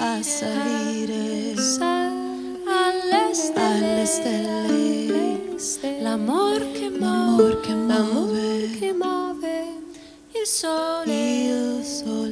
a salire alle stelle, l'amor che muove il sole.